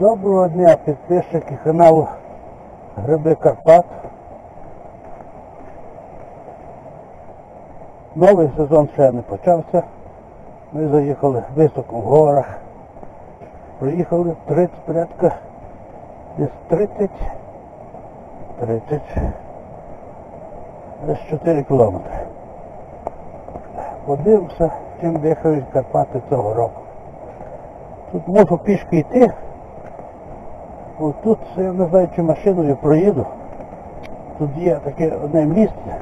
Доброго дня, підписники каналу Гриби Карпат. Новий сезон ще не почався. Ми заїхали високо в горах. Проїхали порядка десь 4 кілометри. Подивимося, чим дихають Карпати цього року. Тут можу пішки йти. Ось тут, я не знаю, чи машиною проїду. Тут є таке одне місце.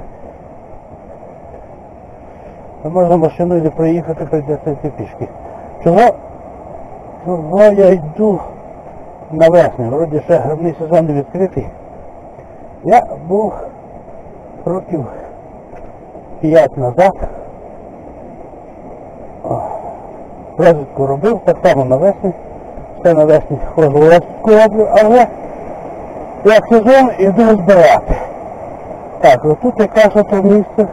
Можна машиною не проїхати, прийдеться йти пішки. Чого я йду навесні? Вроді ще грибний сезон не відкритий. Я був років 5 назад. Розвідку робив, так само навесні. Це навесні розвідку роблю, але як сезон іду збирати. Так, отут якраз ото місце.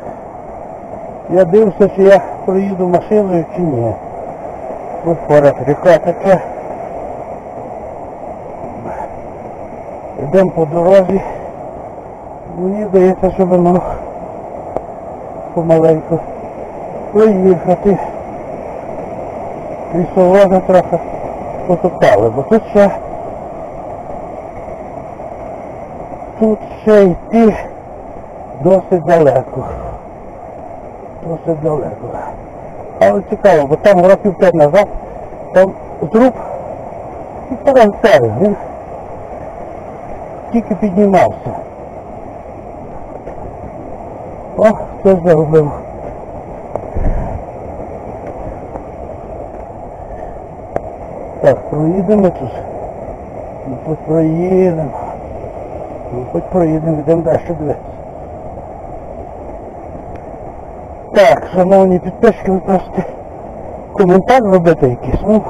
Я дивився, чи я проїду машиною, чи ні. Ось поряд ріка така. Йдемо по дорозі. Мені здається, що воно помаленьку проїхати. Лісоводи трохи потопали, бо тут ще йти досить далеко. Але цікаво, бо там років 5 назад, там зруб і паранцевий, він тільки піднімався. О, хтось загубив. Так, проїдемо тут. Хоч проїдемо, йдемо далі дивитися. Так, шановні підписники, ви просите коментар робити якийсь. Ну,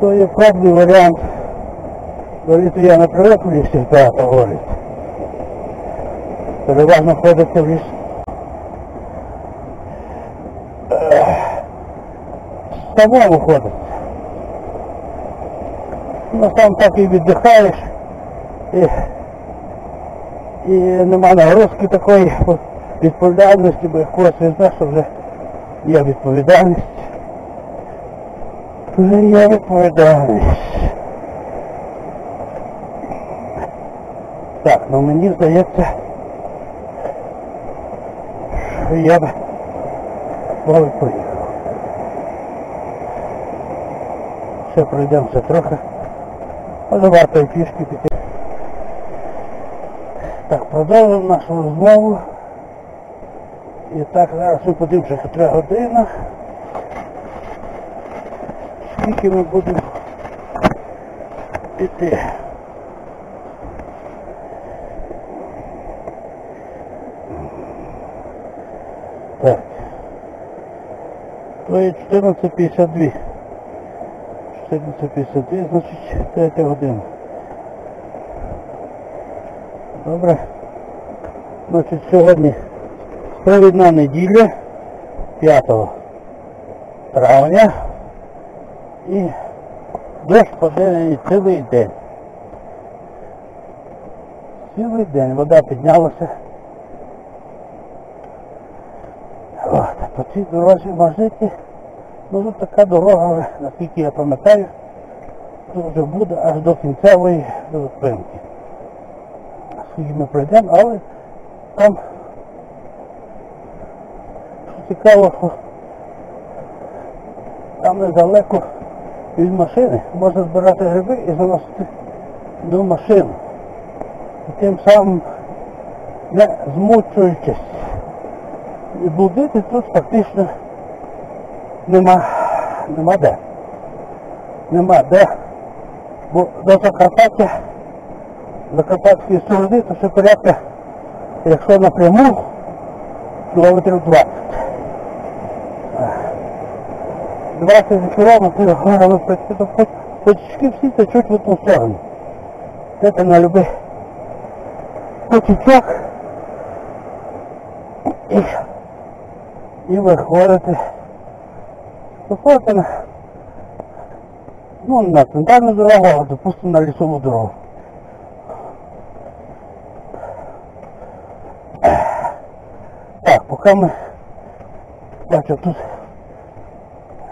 то є правдивий варіант. Говорити, я не привик в лісі багато говорити. Переважно ходиться в ліс. Самому ходиться. Ну, там так і віддихаєш, і нема нагрузки такої відповідальності, бо як когось візьмеш, то вже є відповідальність. Так, ну мені здається, що я б мав і поїхав. Ще пройдемося трохи. Але варто і пішки піти. Так, продовжуємо нашу розмову. І так, зараз ми подивимося 3 години. Скільки ми будемо піти. Так. То є 14:52. 14:52, значить 3 година. Добре. Значить, сьогодні провідна неділя, 5 травня. І дощ подивлений цілий день. Цілий день вода піднялася. От, по цій дорозі можна йти. Ну тут така дорога, наскільки я пам'ятаю, тут вже буде аж до кінцевої зупинки. Скільки ми пройдемо, але там цікаво, що там недалеко від машини можна збирати гриби і заносити до машини. І тим самим не змучуючись. І блудити тут фактично нема де, бо до Закарпаття, Закарпатської сторони, то ще порядка, якщо напряму, кілометрів 20. 20 кілометрів горами пройти, хоч всі течуть в одну сторону. Це на любий потічок і виходити. Виходите ну, на центральную дорогу, допустим, на лесовую дорогу. Так, пока мы, бачу, тут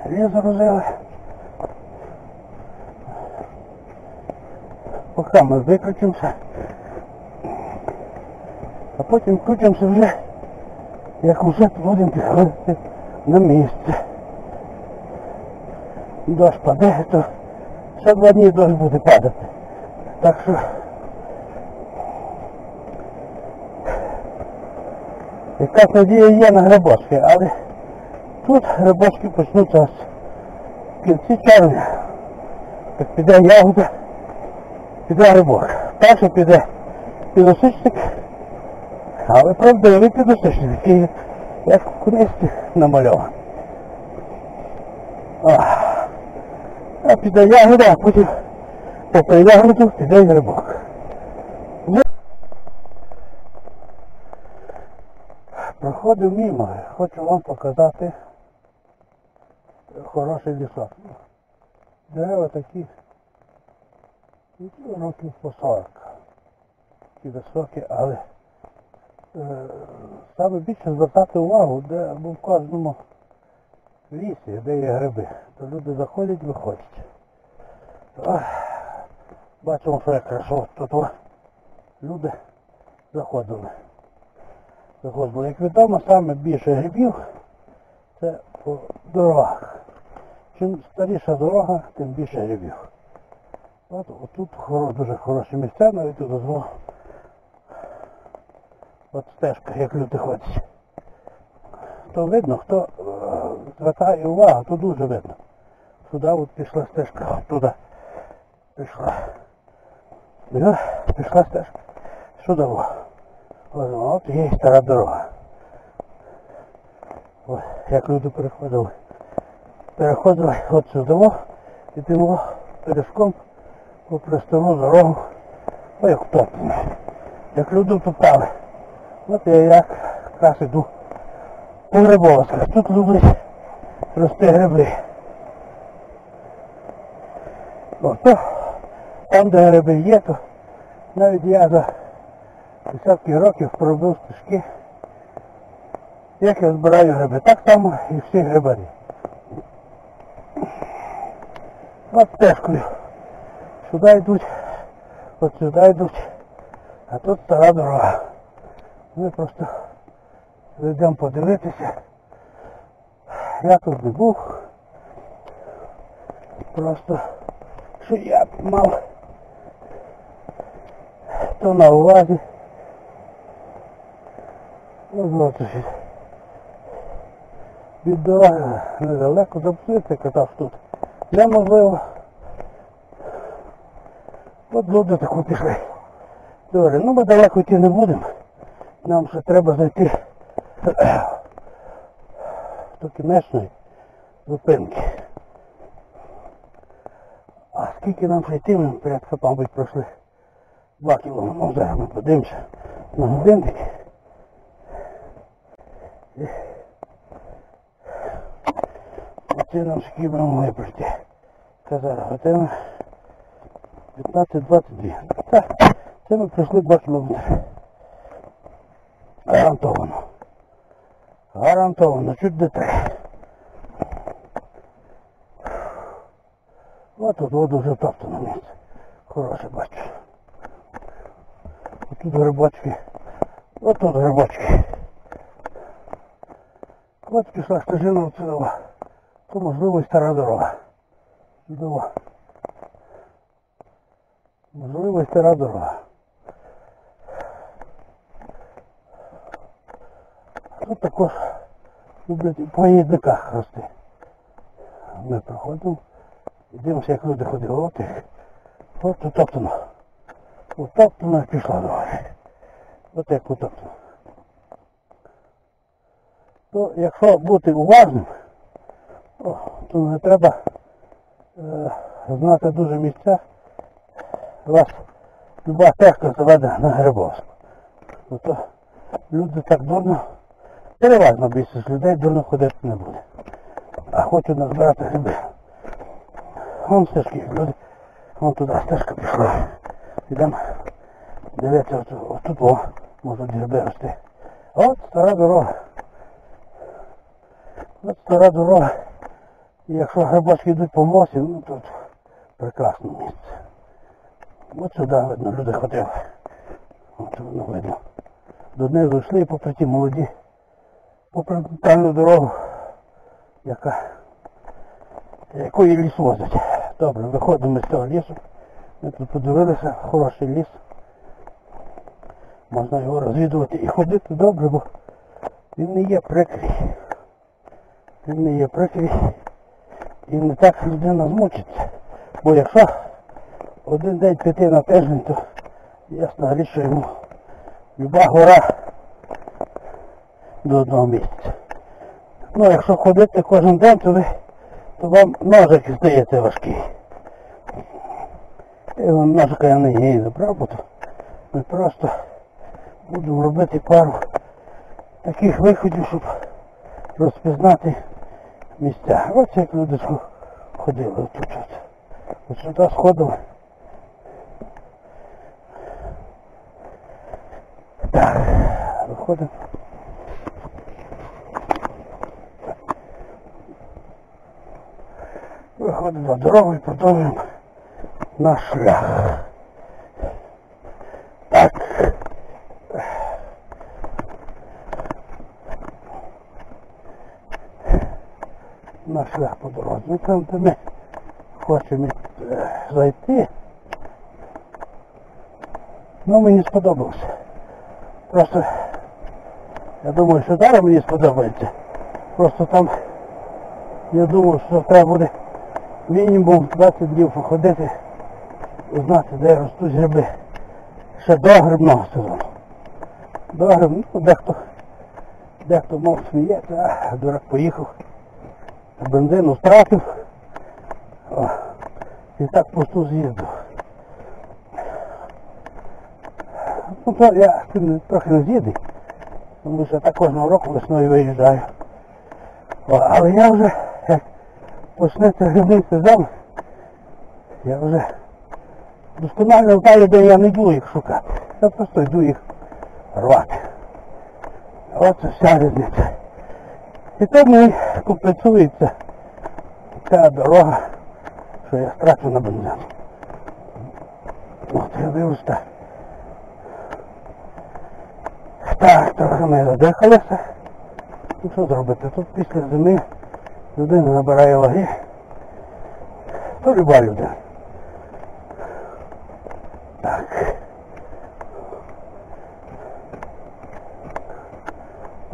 лес загрузили. Пока мы виключимося, а потім включимося вже, як уже будемо підходити на місце. Дощ падає, то ще 2 дні дощ буде падати. Так що якась надія є на грибочки, але тут грибочки почнуться в кінці червня. Так піде ягода, піде грибок. Перший піде підосичник, але правдивий підосичник, який як в книжці намальован. А піде ягода, а потім по ягоду піде грибок. Проходив мимо, хочу вам показати хороший лісок. Дерева такі, років по 40. Такі високі, але саме більше звертати увагу, де в кожному лісі, де є гриби. То люди заходять, виходять. Бачимо, що я крашов. Тут люди заходили. Як відомо, саме більше грибів це по дорогах. Чим старіша дорога, тим більше грибів. Тут дуже хороші місця, навіть тут дозволу. От стежка, як люди ходять. То видно, хто звертає увагу, то дуже видно. Сюди от пішла стежка, туди пішла. Пішла стежка. Сюди. От є стара дорога. Ось, як люди переходили. Переходили от сюди, йдемо пішком попри стару дорогу. Ой, як топтано. Як люди топтали. От я якраз йду по грибовицях. Тут люблять рости гриби. Ото, там, де гриби є, то навіть я за десятки років пробив стежки, як я збираю гриби. Так само і всі грибарі. От стежкою. Сюди йдуть, от сюди йдуть, а тут стара дорога. Ми просто йдемо подивитися. Я тут не був. Просто, що я мав то на увазі. Ну, от від дороги недалеко запустити, казав, тут неможливо. От люди таку пішли. Добре, ну ми далеко йти не будемо. Нам ще треба зайти до кінечної зупинки. А скільки нам ще йти, ми перед хапами пройшли 2 кілометри. Зараз ми подивимося на годинник. Оце нам скільки ми могли пройти. Це зараз година 15-22. Так, це ми пройшли 2 кілометри. Гарантовано. Гарантовано. Чуть до 3. Ось тут воду вже топтано місце. Хороше бачу. Ось тут грибочки. Ось тут грибочки. Ось пішла стежина оцінила. То можливо і стара дорога. Чудово. Можливо і стара дорога. Тут також люблять по їдниках рости. Ми проходимо, дивимося, як люди ходили. От їх. От утоптано. Утоптано і пішла дорога. От як утоптано. То якщо бути уважним, то не треба знати дуже місця. Вас люба техніка заведе на Грибовську. То люди так дурно. Переважно більшість людей дурно ходити не буде. А хочу назбирати гриби. Вон стежки, люди. Вон туди стежка пішла. Йдемо дивитися, отут во, можуть гриби рости. От стара дорога. От стара дорога. І якщо грибочки йдуть по мосі, ну тут прекрасне місце. От сюди, видно, люди ходили. От воно видно. Донизу йшли, попри ті молоді. Попри тальну дорогу, якої ліс возить. Добре, виходимо з цього лісу. Ми тут подивилися, хороший ліс. Можна його розвідувати і ходити добре, бо він не є прикрий. Він не є прикрий. І не так людина змучиться. Бо якщо один день піти на тиждень, то ясна річ, що йому люба гора до одного місця. Ну, якщо ходити кожен день, то вам ножик здається важкий. І вам ножика я не її забрав, бо ми просто будемо робити пару таких виходів, щоб розпізнати місця. Ось як люди ходили тут. Ось сюди сходили. Так, виходимо. Виходимо на дорогу і продовжуємо наш шлях. Так. Наш шлях по дорозі. Ну там, де ми хочемо зайти. Ну, мені сподобалося. Просто, я думаю, що далі мені сподобається. Просто там, я думаю, що треба буде мінімум 20 днів походити, узнати, де ростуть гриби. Ще до грибного сезону. До грибного, ну, дехто мов сміється, а дурак поїхав, бензину втратив, о, і так просто з'їздив. Ну, то я з цим трохи не з'їду, тому що я так кожного року весною виїжджаю. О, але я вже, як почнеться грибний сезон, я вже досконально знаю, де я не йду їх шукати. Я просто йду їх рвати. Оце вся різниця. І то мені компенсується ця дорога, що я втратив на бензин. От я дивлюсь так. Так, трохи ми задихалися. Ну що зробити? Тут після зими людина набирає ваги. То люба людина. Так.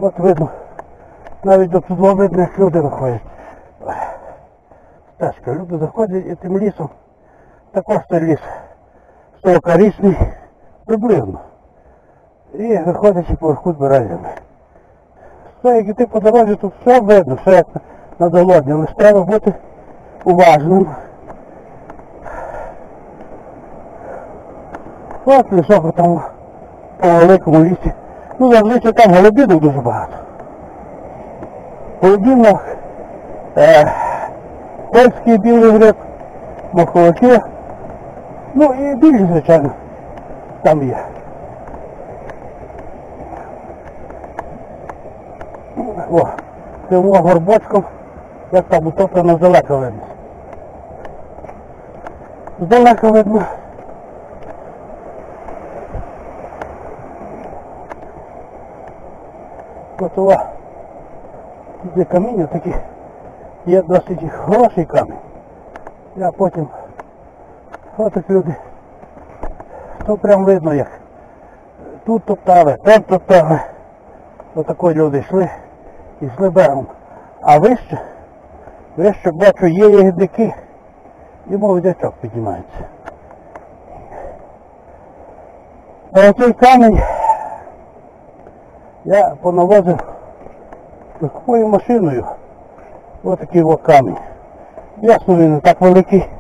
От видно. Навіть до підловидних люди виходять. Стежка. Люди заходять і тим лісом. Також той ліс. Стовкарічний. Приблизно. І виходячи поверху збирає землю. Все, як іти по дорозі, тут все видно, все як на долоні. Але треба бути уважним. От лісок там по великому лісі. Ну, зазвичай там голубінок дуже багато. Голубінок, польський білий гриб, маховики. Ну і більше, звичайно, там є. О, цим горбочком, як там утоплено, здалека видно. Здалека видно. От ова, де каміння такі, є досить хороший камінь. Я потім, от так люди, то прям видно як. Тут топтали, там топтали. Отако люди йшли. І з берегом. А вище, бачу, є ягідники. І молодячок піднімається. А цей камінь я понавозив легкою машиною. Ось такий ось камінь. Ясно, він не так великий,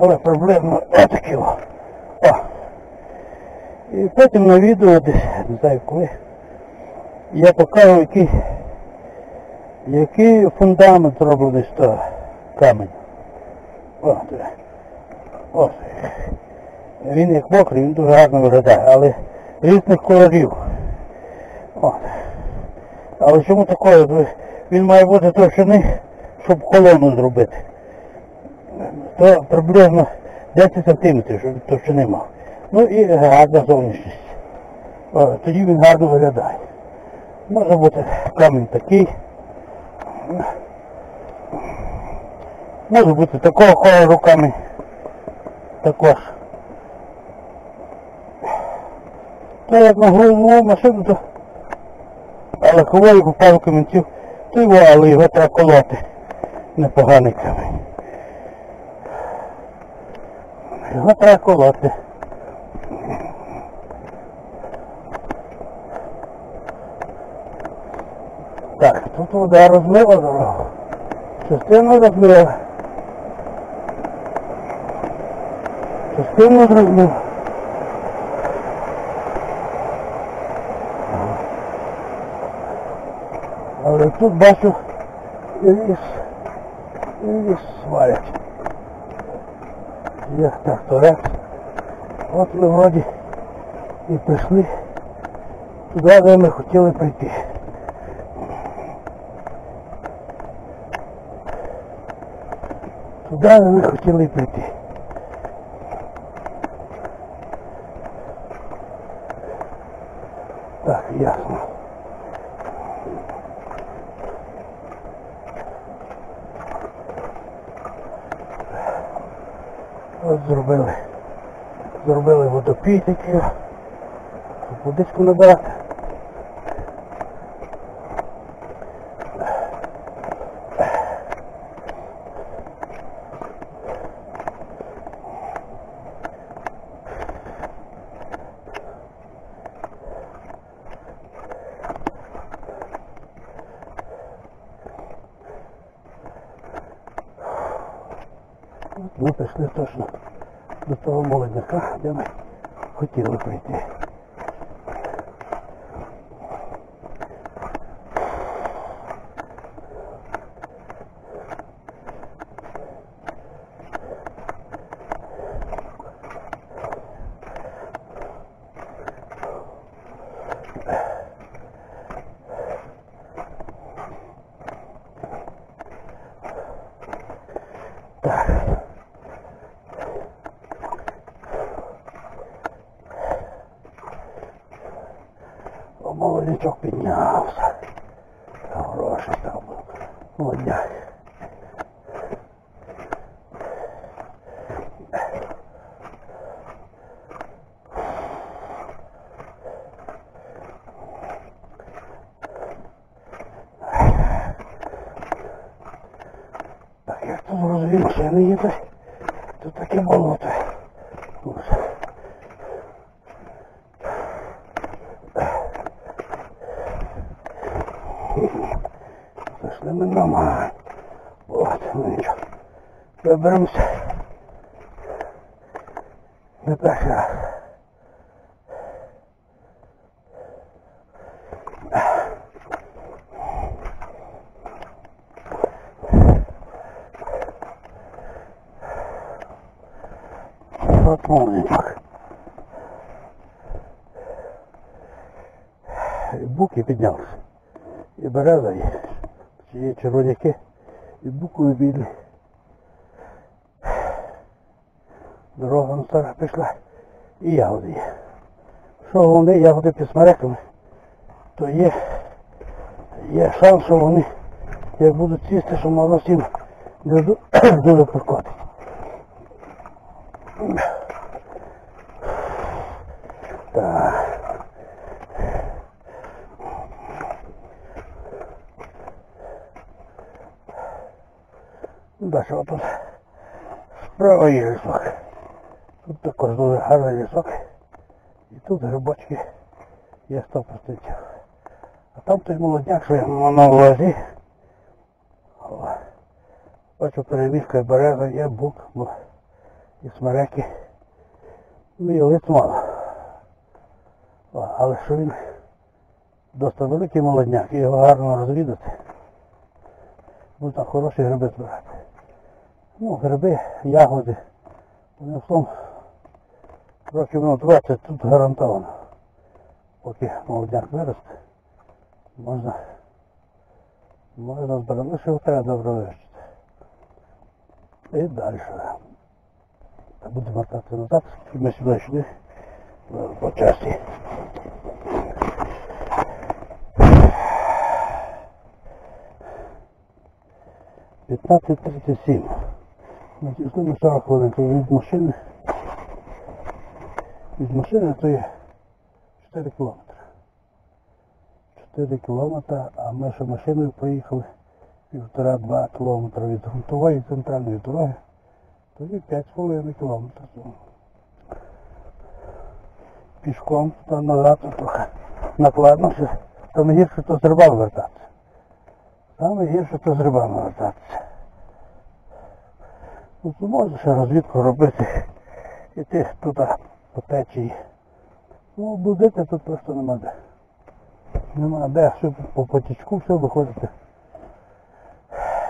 але приблизно ось такий ось. О. І потім на відео десь, не знаю коли, я покажу, який фундамент зроблений з того каменю. Ось. Він як мокрий, він дуже гарно виглядає, але різних кольорів. От. Але чому такою? Він має бути товщини, щоб колону зробити. То приблизно 10 см, щоб товщини мав. Ну і гарна зовнішність. Тоді він гарно виглядає. Може бути камінь такий. Може бути такого кольору камінь. Також. То як нагрузував машину, то лаковою купав камінців, то його, але його треба колоти. Непоганий камінь. Його треба колоти. Так, тут вода розмила дорогу. Частину розмила. Частину розмила. Але тут бачу і ліс свалять. Як так, то раз. От ми вроді і прийшли туди, де ми хотіли прийти. Туди ми хотіли прийти. Так, ясно. Ось зробили водопій такий, щоб водичку набирати. Ми пішли точно до того молодняка, де ми хотіли прийти. Молодячок піднявся. Хороший там був. Молодняк. Так, як тут розумію, що я не їду. Тут таке болото. Зайшли ми на мань. От, ну нічого. Виберемося. Не перший раз. От молоденько. Буки піднялися. І береза є. Є червоняки і букви білі. Дорога на стара пішла і ягоди є. Що головне, ягоди під смереками, то є шанс, що вони, як будуть цісти, що можна всім дуже прикотить. Так. Далі отут справа є лісок. Тут також дуже гарний лісок. І тут грибочки є 100%. А там той молодняк, що я на влазі. Бачу, перемішка і береза, є бук, і смереки. Ну і лист мало. Але що він досить великий молодняк, і його гарно розвідати. Будуть там хороші гриби збирати. Ну, гриби, ягоди. Одним словом, років на 20 тут гарантовано. Поки молодняк виросте, можна збирати, що треба добре вивчити. І далі. Та будемо вертати назад, ми сюди йшли по часі. П'ятнадцять 37. Ми дійшли на 40 хвилин. Від машини то є 4 кілометри. 4 кілометри, а ми ще машиною проїхали 1,5-2 кілометри від грунтової центральної дороги. Тоді 5,5 кілометрів. Пішком туди назад трохи накладно. Там гірше то з рибами вертатися. Тут можна ще розвідку робити, іти туди по течії. Ну, блудити тут просто нема де. Нема де, щоб по потічку все виходити.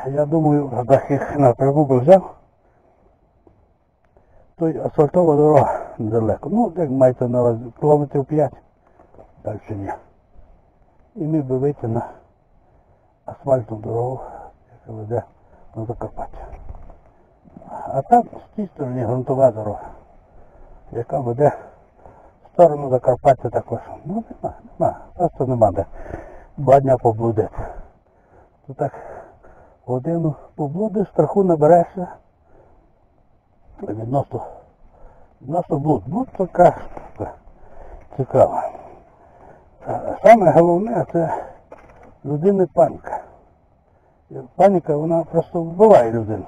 Я думаю, таких напрямок взяв. Той асфальтова дорога недалеко. Ну, як мається на увазі, кілометрів 5, далі ні. І ми би вийти на асфальтну дорогу, яка веде на Закарпаття. А там з тій стороні ґрунтова дорога, яка веде в сторону Закарпаття також. Ну нема, просто нема де. 2 дні поблудити. То так годину поблудиш, страху наберешся відносно блуд. Блуд така штука цікава. Саме головне це людини паніка. Паніка, вона просто вбиває людину.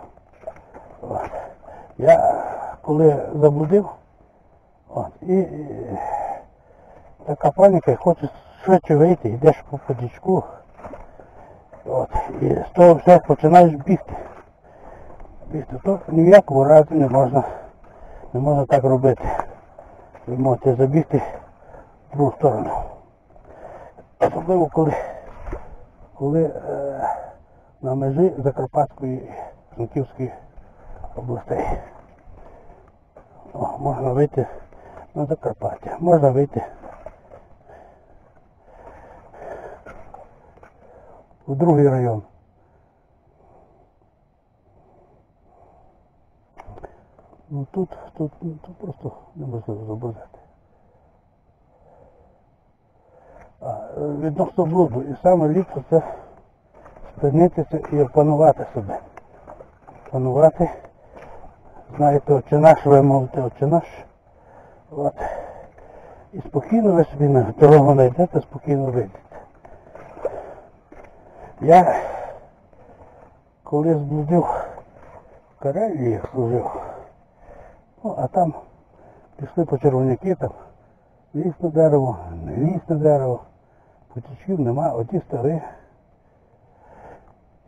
Я коли заблудив, і така паніка, і хочеш швидше вийти, йдеш по подічку, і з того все починаєш бігти. То ні в якому разі не можна так робити. Ви можете забігти в другу сторону. Особливо коли на межі Закарпатської і Франківської областей. Можна вийти на Закарпаття, можна вийти в другий район. Ну тут просто неможливо зобразити. Відносно блуду, і саме ліпше це спинитися і опанувати себе. Опанувати, знаєте, отче наш, ви мовите отче наш. І спокійно ви собі на дорогу знайдете, спокійно вийдете. Я коли зблудив в Карелії, служив, а там пішли по червоняки, там ліз на дерево, не ліз на дерево, потічків нема, оті старі.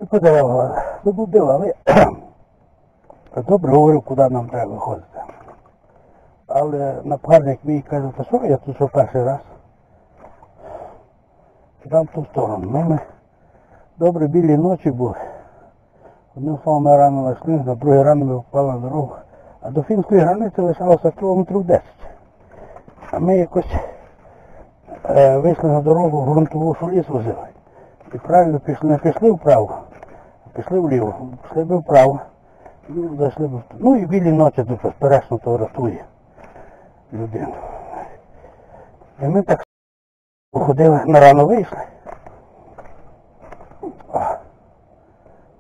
І по деревах заблудив, але добре говорив, куди нам треба ходити. Але напарник мій каже, та що, я тут що перший раз, там в ту сторону. Ну, ми добре білі ночі були. Одним словом, ми рано знайшли, на другий рано ми впали на дорогу. А до фінської границі лишалося кілометрів 10. А ми якось вийшли на дорогу, ґрунтову, що ліс возили. І правильно пішли, не пішли вправо, а пішли вліво. Пішли би вправо, ну, зайшли би вправо. Ну і білі ночі, безперечно, то рятує людину. І ми так походили, на рано вийшли.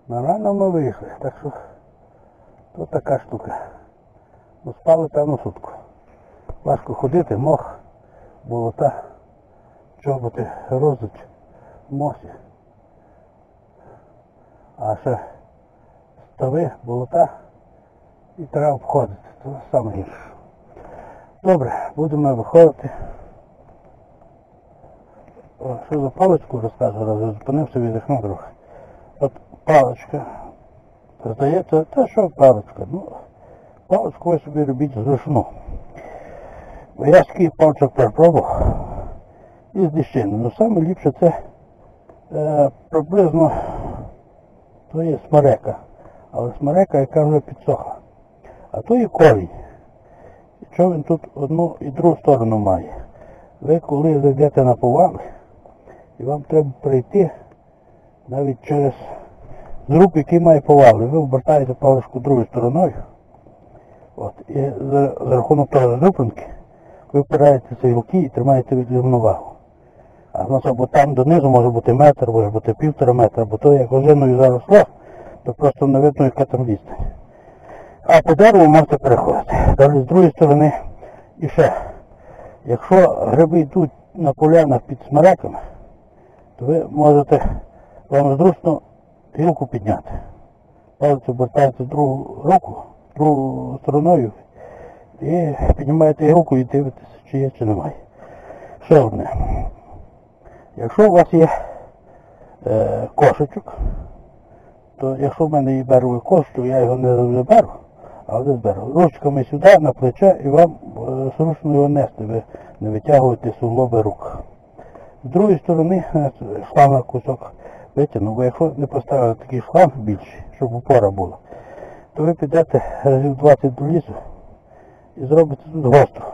На рано ми вийшли, так що то така штука. Ну, спали певну сутку. Важко ходити, мох, болота, чоботи, розуть, мосі. А ще стави, болота і треба обходити. Це саме гірше. Добре, будемо виходити. О, що за паличку розкажу, раз зупинився, віддихнув трохи. От паличка. Здається, та що паличка? Ну, паличку ви собі робіть зручну. Бо я скільки паличок перепробував із діщини. Ну, саме ліпше це приблизно, то є смерека. А ось смерека, яка вже підсохла. А то є корінь. Що він тут одну і другу сторону має. Ви коли зайдете на повал, і вам треба прийти навіть через зруб, який має повали. Ви обертаєте паличку другою стороною. От, і за рахунок того зрубинки ви впираєтеся в гілки і тримаєте відвірну вагу. А в нас або там донизу може бути метр, може бути півтора метра, бо то як ожиною заросло, то просто не видно, яка там відстань. А по дереву можете переходити. Далі з другої сторони і ще. Якщо гриби йдуть на полянах під смереками, то ви можете, вам зручно гілку підняти. Палець обертаєте другою стороною і піднімаєте гілку і дивитеся, чи є, чи немає. Ще одне. Якщо у вас є кошечок, то якщо в мене є беру кошечок, я його не завжди беру, але зберу. Ручками сюди, на плече, і вам зручно його нести, ви не витягуєте суглоби рук. З другої сторони, шланга кусок витягнув, бо якщо не поставили такий шланг більший, щоб опора була, то ви підете разів 20 до лісу і зробите тут гостро.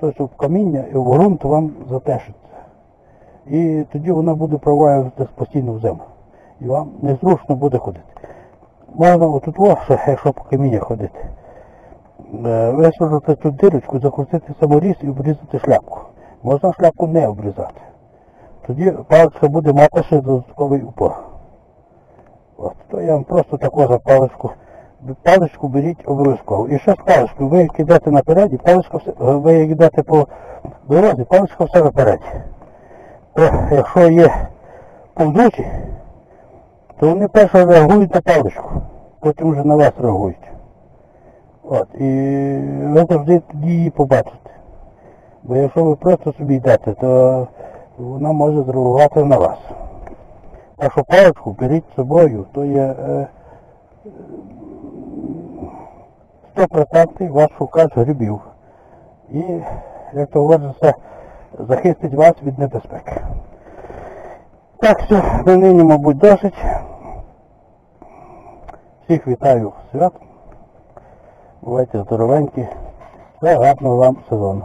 Тобто в каміння і в ґрунт вам затешиться. І тоді вона буде провалюватись постійно в землю. І вам незручно буде ходити. Можна отут ловше, якщо по каміння ходити, висвіжити цю дирочку, закрутити саморіз і обрізати шляпку. Можна шляпку не обрізати. Тоді паличка буде мати ще додатковий упор. От, то я вам просто таку за паличку. Паличку беріть обов'язково. І ще з паличкою, ви як йдете наперед, ви як йдете по дорозі, паличка все наперед. Якщо є повзучі, то вони перше реагують на паличку, потім вже на вас реагують. От, і ви завжди тоді її побачите. Бо якщо ви просто собі йдете, то вона може зреагувати на вас. Так що паличку беріть з собою, то є 100% ваш шукач грибів. І, як то говориться, захистить вас від небезпеки. Так що, на нині, мабуть, досить. Всіх вітаю свят. Бувайте здоровенькі. Та гарного вам сезону.